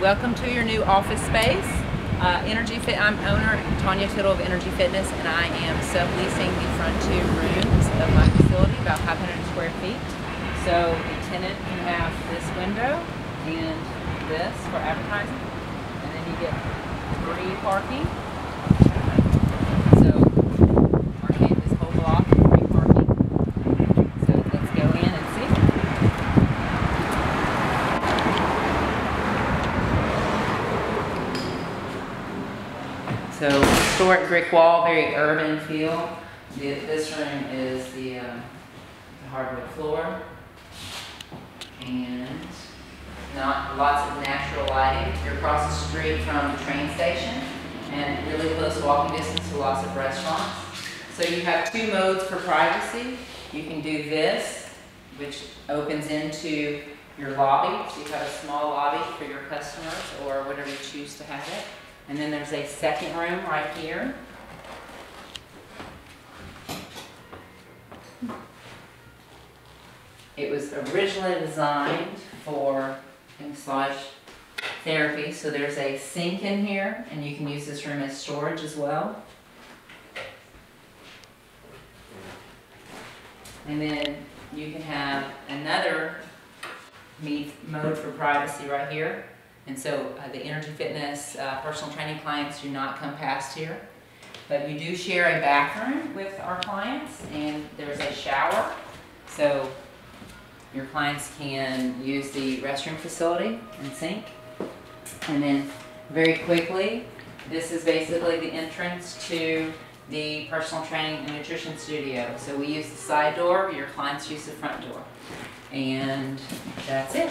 Welcome to your new office space. I'm owner Tanya Tittle of Energy Fitness, and I am subleasing the front two rooms of my facility, about 500 square feet. So the tenant can have this window and this for advertising, and then you get free parking. So our gate, this whole block is free parking. So let's go in and see. So historic brick wall, very urban feel. This room is the hardwood floor. And lots of natural lighting. You're across the street from the train station and really close walking distance to lots of restaurants. So you have two modes for privacy. You can do this, which opens into your lobby. So you have a small lobby for your customers or whatever you choose to have it. And then there's a second room right here. It was originally designed for massage therapy, so there's a sink in here, and you can use this room as storage as well. And then you can have another mode for privacy right here. And so the Energy Fitness personal training clients do not come past here. But you do share a bathroom with our clients, and there's a shower. So your clients can use the restroom facility and sink. And then very quickly, this is basically the entrance to the personal training and nutrition studio. So we use the side door, your clients use the front door. And that's it.